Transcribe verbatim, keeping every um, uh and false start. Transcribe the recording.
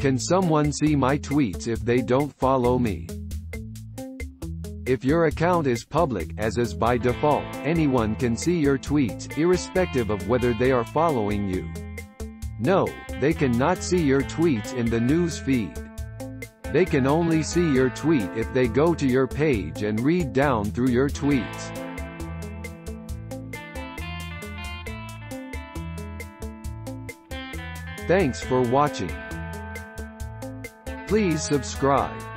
Can someone see my tweets if they don't follow me? If your account is public, as is by default, anyone can see your tweets, irrespective of whether they are following you. No, they cannot see your tweets in the news feed. They can only see your tweet if they go to your page and read down through your tweets. Thanks for watching. Please subscribe.